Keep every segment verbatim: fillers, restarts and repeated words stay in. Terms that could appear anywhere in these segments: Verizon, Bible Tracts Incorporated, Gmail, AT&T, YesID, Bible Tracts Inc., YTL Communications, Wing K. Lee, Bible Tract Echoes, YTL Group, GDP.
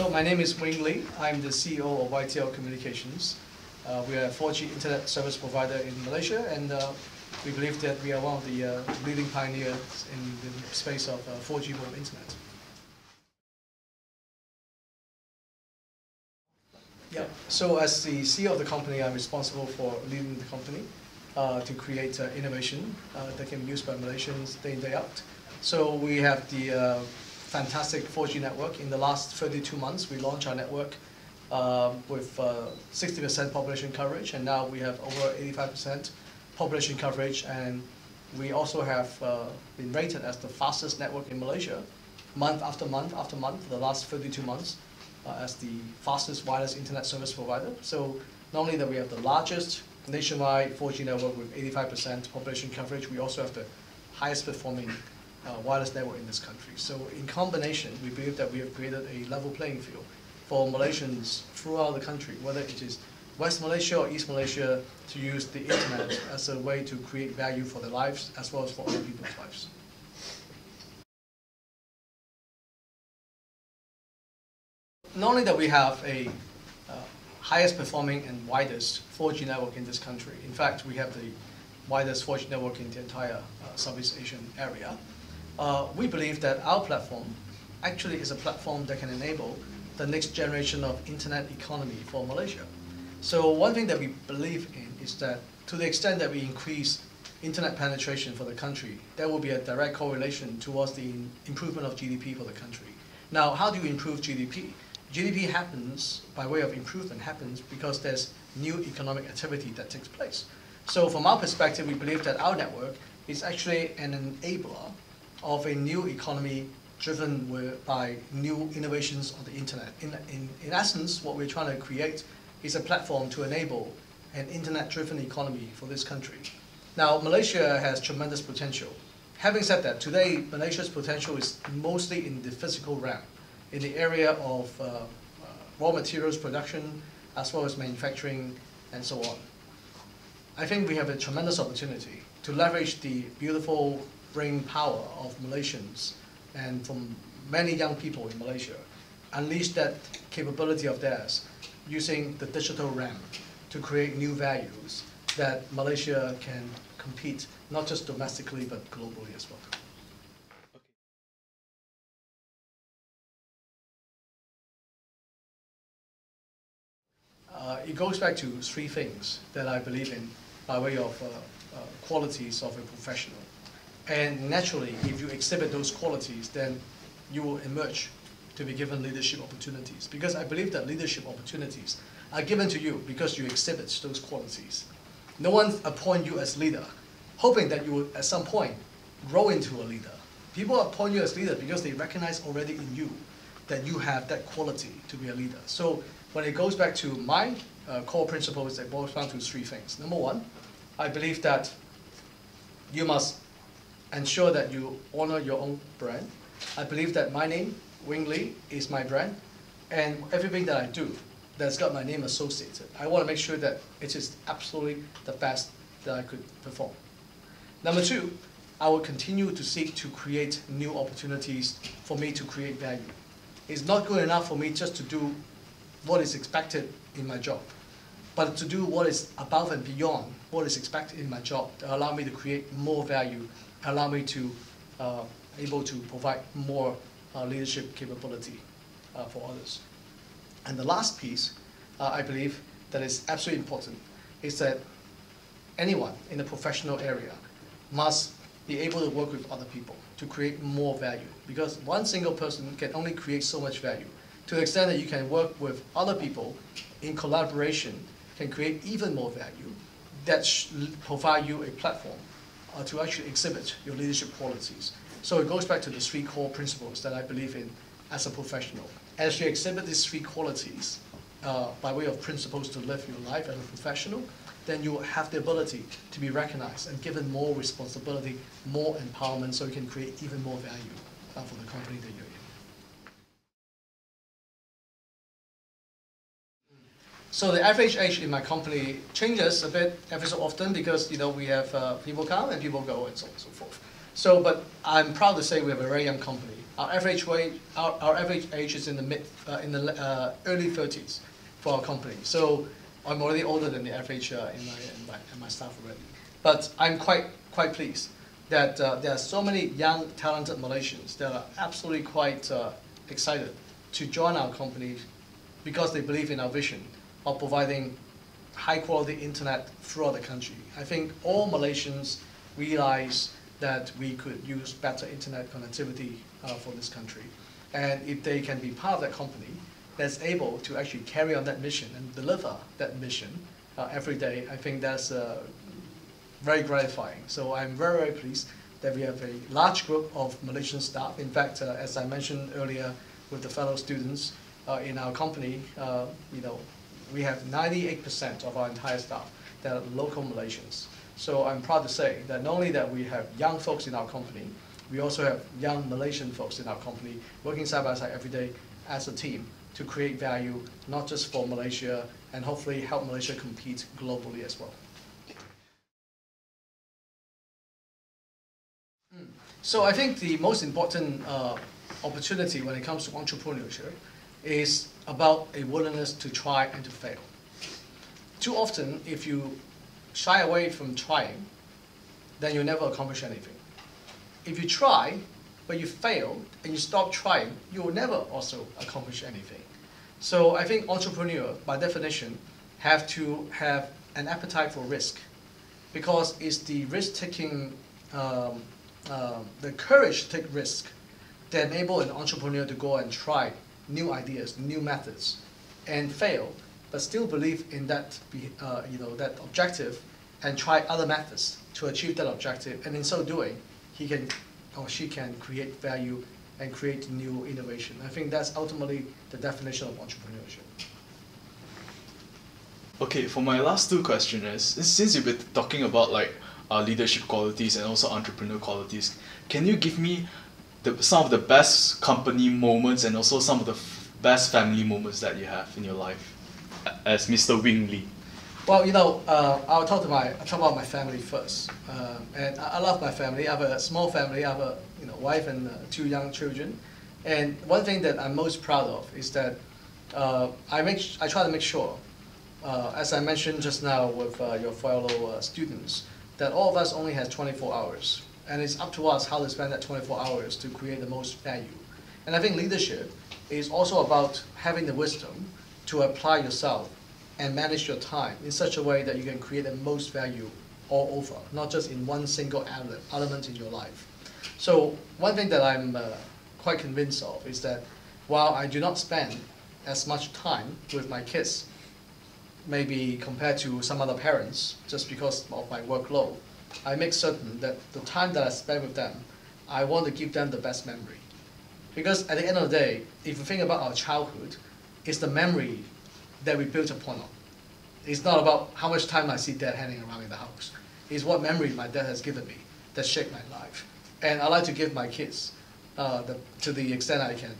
So my name is Wing Lee. I'm the C E O of Y T L Communications. Uh, we are a four G internet service provider in Malaysia, and uh, we believe that we are one of the uh, leading pioneers in the space of uh, four G mobile internet. Yeah. So as the C E O of the company, I'm responsible for leading the company uh, to create uh, innovation uh, that can be used by Malaysians day in, day out. So we have the uh, fantastic four G network. In the last thirty-two months, we launched our network uh, with sixty percent uh, population coverage, and now we have over eighty-five percent population coverage, and we also have uh, been rated as the fastest network in Malaysia, month after month after month, for the last thirty-two months. Uh, as the fastest wireless internet service provider. So not only that we have the largest nationwide four G network with eighty-five percent population coverage, we also have the highest performing uh, wireless network in this country. So in combination, we believe that we have created a level playing field for Malaysians throughout the country, whether it is West Malaysia or East Malaysia, to use the internet as a way to create value for their lives as well as for other people's lives. Not only that we have a uh, highest performing and widest four G network in this country, in fact we have the widest four G network in the entire uh, Southeast Asian area, uh, we believe that our platform actually is a platform that can enable the next generation of internet economy for Malaysia. So one thing that we believe in is that to the extent that we increase internet penetration for the country, there will be a direct correlation towards the improvement of G D P for the country. Now, how do you improve G D P? G D P happens by way of improvement, happens because there's new economic activity that takes place. So from our perspective, we believe that our network is actually an enabler of a new economy driven by new innovations on the internet. In, in, in essence, what we're trying to create is a platform to enable an internet-driven economy for this country. Now, Malaysia has tremendous potential. Having said that, today, Malaysia's potential is mostly in the physical realm, in the area of uh, uh, raw materials production, as well as manufacturing, and so on. I think we have a tremendous opportunity to leverage the beautiful brain power of Malaysians, and from many young people in Malaysia, unleash that capability of theirs using the digital realm to create new values that Malaysia can compete, not just domestically, but globally as well. Uh, it goes back to three things that I believe in by way of uh, uh, qualities of a professional. And naturally, if you exhibit those qualities, then you will emerge to be given leadership opportunities. Because I believe that leadership opportunities are given to you because you exhibit those qualities. No one appoints you as leader, hoping that you will, at some point, grow into a leader. People appoint you as leader because they recognize already in you that you have that quality to be a leader. So when it goes back to my uh, core principles, it boils down to three things. Number one, I believe that you must ensure that you honor your own brand. I believe that my name, Wing Lee, is my brand, and everything that I do that's got my name associated, I want to make sure that it is absolutely the best that I could perform. Number two, I will continue to seek to create new opportunities for me to create value. It's not good enough for me just to do what is expected in my job, but to do what is above and beyond what is expected in my job to allow me to create more value, allow me to uh, able to provide more uh, leadership capability uh, for others. And the last piece, uh, I believe, that is absolutely important is that anyone in the professional area must be able to work with other people to create more value, because one single person can only create so much value. To the extent that you can work with other people in collaboration, can create even more value that provide you a platform uh, to actually exhibit your leadership qualities. So it goes back to the three core principles that I believe in as a professional. As you exhibit these three qualities uh, by way of principles to live your life as a professional, then you will have the ability to be recognized and given more responsibility, more empowerment, so you can create even more value uh, for the company that you're in. So the average age in my company changes a bit every so often because, you know, we have uh, people come and people go and so on and so forth. So, but I'm proud to say we have a very young company. Our average wage, our, our average age is in the mid, uh, in the uh, early thirties for our company. So I'm already older than the average uh, in, my, in, my, in my staff already. But I'm quite quite pleased that uh, there are so many young, talented Malaysians that are absolutely quite uh, excited to join our company because they believe in our vision of providing high-quality internet throughout the country. I think all Malaysians realize that we could use better internet connectivity uh, for this country. And if they can be part of that company that's able to actually carry on that mission and deliver that mission uh, every day, I think that's uh, very gratifying. So I'm very, very pleased that we have a large group of Malaysian staff. In fact, uh, as I mentioned earlier with the fellow students uh, in our company, uh, you know, we have ninety-eight percent of our entire staff that are local Malaysians. So I'm proud to say that not only that we have young folks in our company, we also have young Malaysian folks in our company working side by side every day as a team to create value, not just for Malaysia, and hopefully help Malaysia compete globally as well. So I think the most important uh, opportunity when it comes to entrepreneurship is about a willingness to try and to fail. Too often, if you shy away from trying, then you'll never accomplish anything. If you try, but you fail, and you stop trying, you will never also accomplish anything. So I think entrepreneurs, by definition, have to have an appetite for risk, because it's the risk-taking, um, uh, the courage to take risk that enable an entrepreneur to go and try new ideas, new methods, and fail, but still believe in that, uh, you know, that objective, and try other methods to achieve that objective. And in so doing, he can or she can create value and create new innovation. I think that's ultimately the definition of entrepreneurship. Okay, for my last two questioners, since you've been talking about like uh, leadership qualities and also entrepreneur qualities, can you give me The, some of the best company moments and also some of the f best family moments that you have in your life as Mister Wing Lee? Well, you know, uh, I'll talk to my I'll talk about my family first. Um, and I, I love my family. I have a small family. I have a you know wife and uh, two young children. And one thing that I'm most proud of is that uh, I make I try to make sure, uh, as I mentioned just now with uh, your fellow uh, students, that all of us only has twenty-four hours. And it's up to us how to spend that twenty-four hours to create the most value. And I think leadership is also about having the wisdom to apply yourself and manage your time in such a way that you can create the most value all over, not just in one single element in your life. So one thing that I'm uh, quite convinced of is that while I do not spend as much time with my kids, maybe compared to some other parents, just because of my workload, I make certain that the time that I spend with them, I want to give them the best memory. Because at the end of the day, if you think about our childhood, it's the memory that we built upon it. It's not about how much time I see Dad hanging around in the house. It's what memory my dad has given me that shaped my life. And I like to give my kids, uh, the, to the extent I can,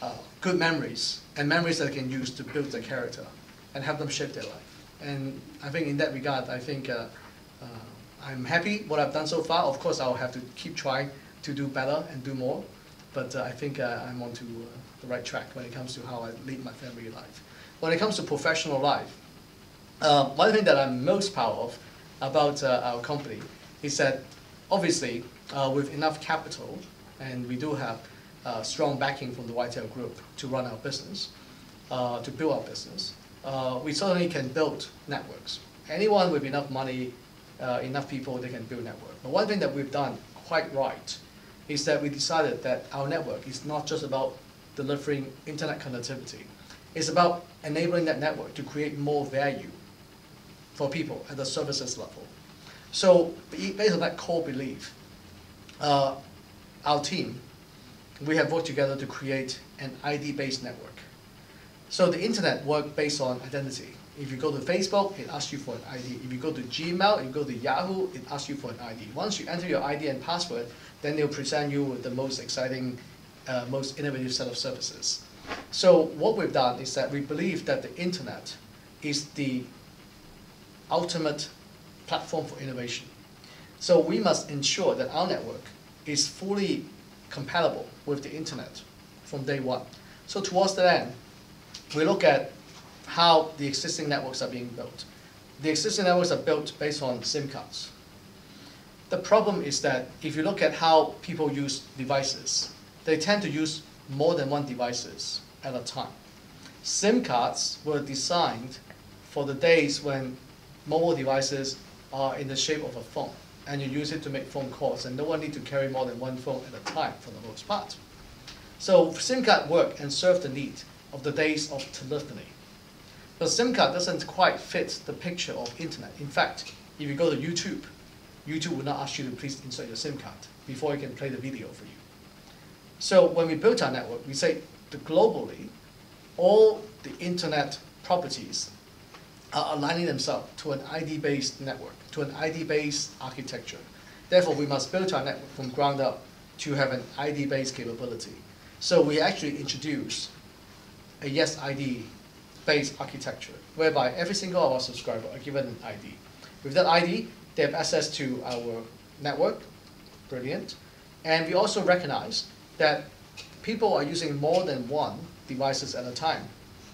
uh, good memories and memories that I can use to build their character and have them shape their life. And I think in that regard, I think uh, uh, I'm happy what I've done so far. Of course, I'll have to keep trying to do better and do more. But uh, I think uh, I'm onto uh, the right track when it comes to how I lead my family life. When it comes to professional life, uh, one thing that I'm most proud of about uh, our company is that, obviously, uh, with enough capital, and we do have uh, strong backing from the Y T L Group to run our business, uh, to build our business, uh, we certainly can build networks. Anyone with enough money, Uh, enough people, they can build network. But one thing that we've done quite right is that we decided that our network is not just about delivering internet connectivity. It's about enabling that network to create more value for people at the services level. So based on that core belief, uh, our team, we have worked together to create an I D-based network. So the internet worked based on identity. If you go to Facebook, it asks you for an I D. If you go to Gmail, if you go to Yahoo, it asks you for an I D. Once you enter your I D and password, then they'll present you with the most exciting, uh, most innovative set of services. So what we've done is that we believe that the internet is the ultimate platform for innovation. So we must ensure that our network is fully compatible with the internet from day one. So towards that end, we look at how the existing networks are being built. The existing networks are built based on SIM cards. The problem is that if you look at how people use devices, they tend to use more than one devices at a time. SIM cards were designed for the days when mobile devices are in the shape of a phone, and you use it to make phone calls, and no one needs to carry more than one phone at a time for the most part. So SIM card worked and served the need of the days of telephony. But SIM card doesn't quite fit the picture of internet. In fact, if you go to YouTube, YouTube will not ask you to please insert your SIM card before it can play the video for you. So when we built our network, we say that globally, all the internet properties are aligning themselves to an I D-based network, to an I D-based architecture. Therefore, we must build our network from ground up to have an I D-based capability. So we actually introduce a YesID-based architecture, whereby every single of our subscribers are given an I D. With that I D, they have access to our network. Brilliant. And we also recognize that people are using more than one devices at a time.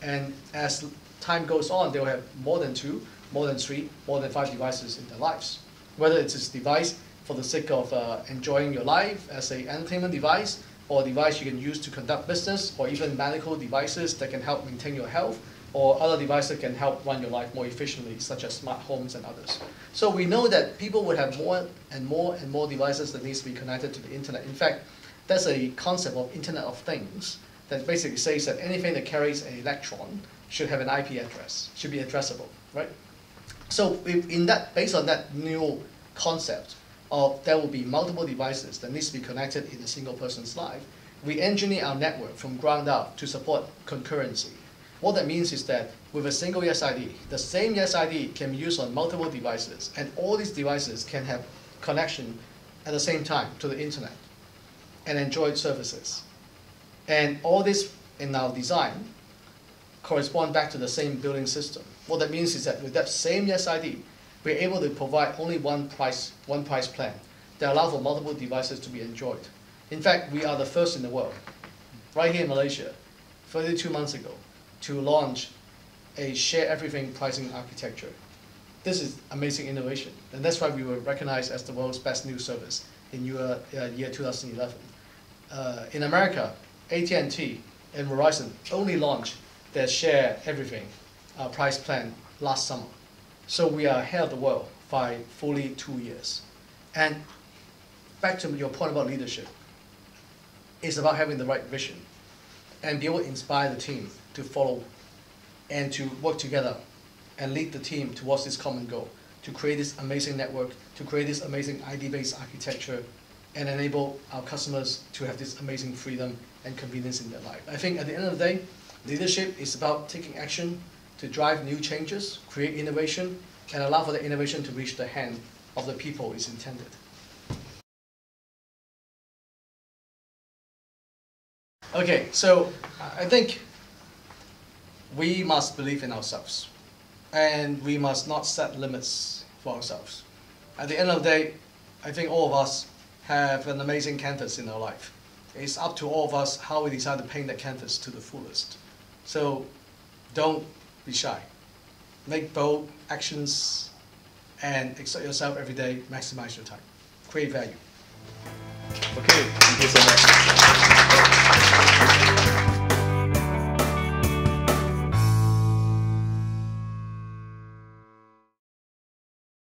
And as time goes on, they will have more than two, more than three, more than five devices in their lives. Whether it's a device for the sake of uh, enjoying your life as an entertainment device, or a device you can use to conduct business, or even medical devices that can help maintain your health, or other devices that can help run your life more efficiently, such as smart homes and others. So we know that people would have more and more and more devices that needs to be connected to the internet. In fact, that's a concept of Internet of Things that basically says that anything that carries an electron should have an I P address, should be addressable, right? So in that, based on that new concept of there will be multiple devices that needs to be connected in a single person's life, we engineer our network from ground up to support concurrency. What that means is that with a single YesID, the same YesID can be used on multiple devices, and all these devices can have connection at the same time to the internet and enjoy services. And all this in our design correspond back to the same billing system. What that means is that with that same YesID, we're able to provide only one price, one price plan that allows for multiple devices to be enjoyed. In fact, we are the first in the world, right here in Malaysia, thirty-two months ago, to launch a share everything pricing architecture. This is amazing innovation, and that's why we were recognized as the world's best news service in year, uh, year twenty eleven. Uh, in America, A T and T and Verizon only launched their share everything uh, price plan last summer. So we are ahead of the world by fully two years. And back to your point about leadership, it's about having the right vision and be able to inspire the team to follow and to work together and lead the team towards this common goal, to create this amazing network, to create this amazing I D-based architecture, and enable our customers to have this amazing freedom and convenience in their life. I think at the end of the day, leadership is about taking action to drive new changes, create innovation, and allow for the innovation to reach the hand of the people it's intended. Okay, so I think we must believe in ourselves, and we must not set limits for ourselves. At the end of the day, I think all of us have an amazing canvas in our life. It's up to all of us how we decide to paint that canvas to the fullest. So don't be shy. Make bold actions and excite yourself every day. Maximize your time. Create value. Okay, thank you so much.